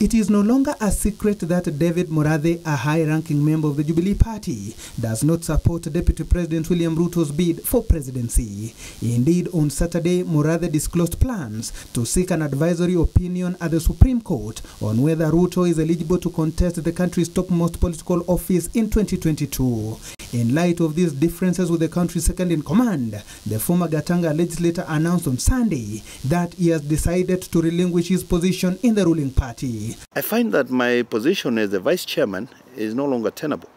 It is no longer a secret that David Murathe, a high-ranking member of the Jubilee Party, does not support Deputy President William Ruto's bid for presidency. Indeed, on Saturday, Murathe disclosed plans to seek an advisory opinion at the Supreme Court on whether Ruto is eligible to contest the country's topmost political office in 2022. In light of these differences with the country's second-in-command, the former Gatanga legislator announced on Sunday that he has decided to relinquish his position in the ruling party. I find that my position as the vice chairman is no longer tenable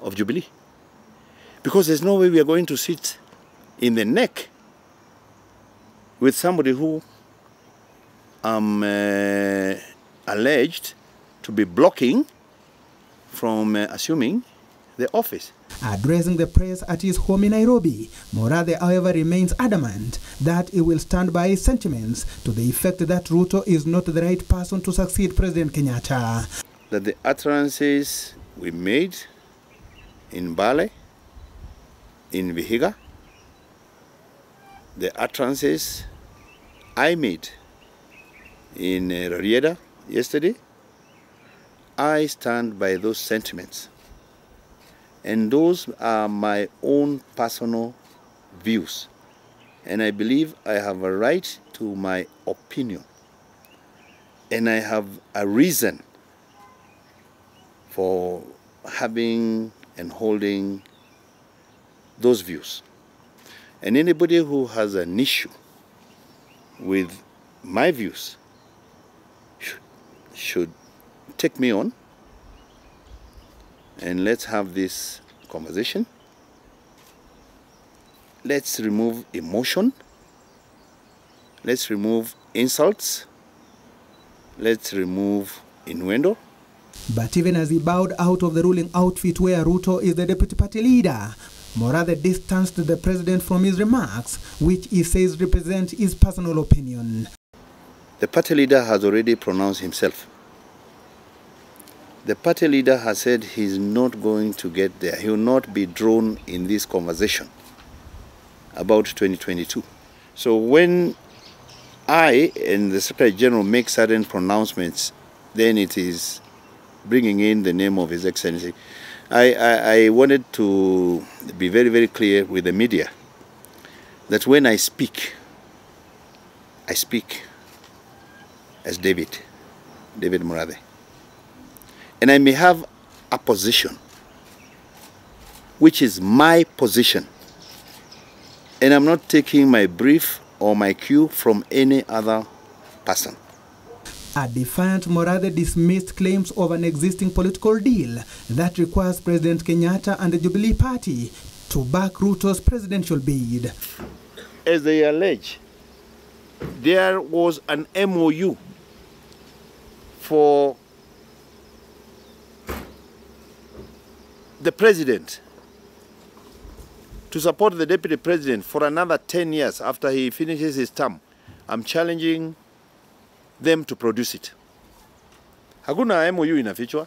of Jubilee, because there's no way we are going to sit in the neck with somebody who alleged to be blocking from assuming the office. Addressing the press at his home in Nairobi, Murathe, however, remains adamant that he will stand by his sentiments to the effect that Ruto is not the right person to succeed President Kenyatta. That the utterances we made in Bali, in Vihiga, the utterances I made in Rorieda yesterday, I stand by those sentiments. And those are my own personal views. And I believe I have a right to my opinion. And I have a reason for having and holding those views. And anybody who has an issue with my views should take me on. And let's have this conversation. Let's remove emotion. Let's remove insults. Let's remove innuendo. But even as he bowed out of the ruling outfit where Ruto is the deputy party leader, Murathe distanced the president from his remarks, which he says represent his personal opinion. The party leader has already pronounced himself. The party leader has said he's not going to get there. He will not be drawn in this conversation about 2022. So when I and the Secretary General make certain pronouncements, then it is bringing in the name of His Excellency. I wanted to be very, very clear with the media that when I speak as David Murathe. And I may have a position, which is my position. And I'm not taking my brief or my cue from any other person. A defiant Murathe dismissed claims of an existing political deal that requires President Kenyatta and the Jubilee Party to back Ruto's presidential bid. As they allege, there was an MOU for the president to support the deputy president for another 10 years after he finishes his term. I'm challenging them to produce it. Hakuna MOU inafichwa.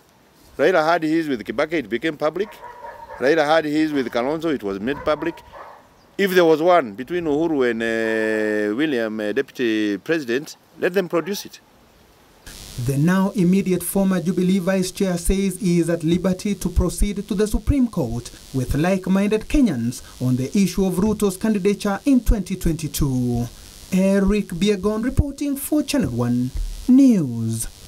Raila had his with Kibaki, it became public. Raila had his with Kalonzo, it was made public. If there was one between Uhuru and William, deputy president, let them produce it. The now immediate former Jubilee Vice Chair says he is at liberty to proceed to the Supreme Court with like-minded Kenyans on the issue of Ruto's candidature in 2022. Eric Biegon reporting for Channel One News.